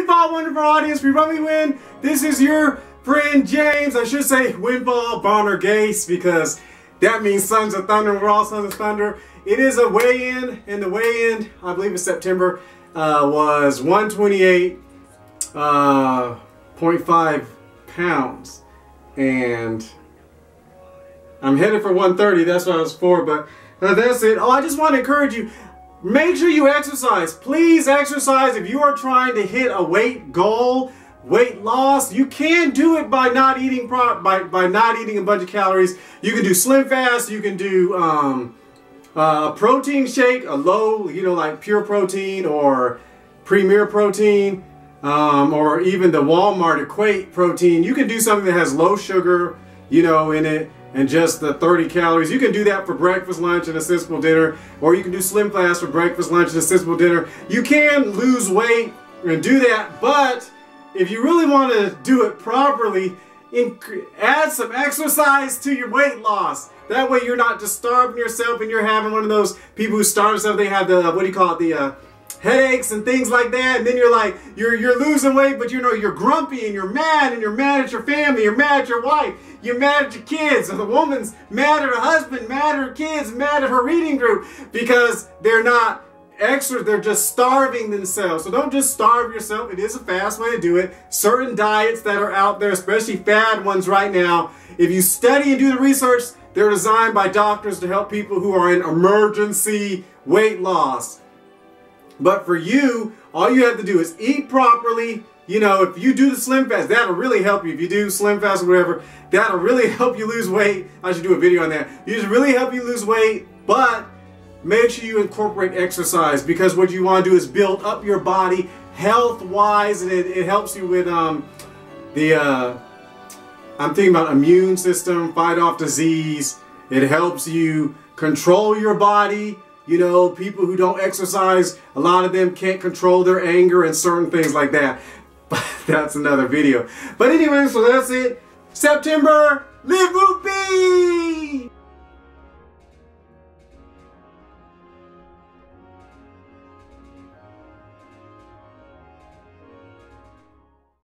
Windfall, wonderful audience. We run, we win. This is your friend James. I should say Windfall Bonner Gates, because that means Sons of Thunder. We're all Sons of Thunder. It is a weigh-in, and the weigh-in, I believe in September, was 128.5 pounds, and I'm headed for 130. That's what I was for, but that's it. Oh, I just want to encourage you. Make sure you exercise. Please exercise. If you are trying to hit a weight goal, weight loss, you can do it by not eating by not eating a bunch of calories. You can do Slim Fast. You can do a protein shake, a low, like Pure Protein or Premier Protein, or even the Walmart Equate Protein. You can do something that has low sugar, in it, and just the 30 calories. You can do that for breakfast, lunch, and a sensible dinner, or you can do Slim Fast for breakfast, lunch, and a sensible dinner. You can lose weight and do that, but if you really want to do it properly, add some exercise to your weight loss. That way you're not just starving yourself, and you're having one of those people who starve themselves. They have the, headaches and things like that, and then you're like, you're losing weight, but you're grumpy, and you're mad at your family, you're mad at your wife, you're mad at your kids, and the woman's mad at her husband, mad at her kids, mad at her reading group, because they're not extra, they're just starving themselves. So don't just starve yourself. It is a fast way to do it. Certain diets that are out there, especially fad ones right now, if you study and do the research, they're designed by doctors to help people who are in emergency weight loss. But for you, all you have to do is eat properly. If you do the Slim Fast, that'll really help you. If you do Slim Fast or whatever, that'll really help you lose weight. I should do a video on that. It'll really help you lose weight, but make sure you incorporate exercise, because what you want to do is build up your body health-wise, and it helps you with I'm thinking about immune system, fight off disease. It helps you control your body. People who don't exercise, a lot of them can't control their anger and certain things like that. But that's another video. But anyway, so that's it. September, live, move, be!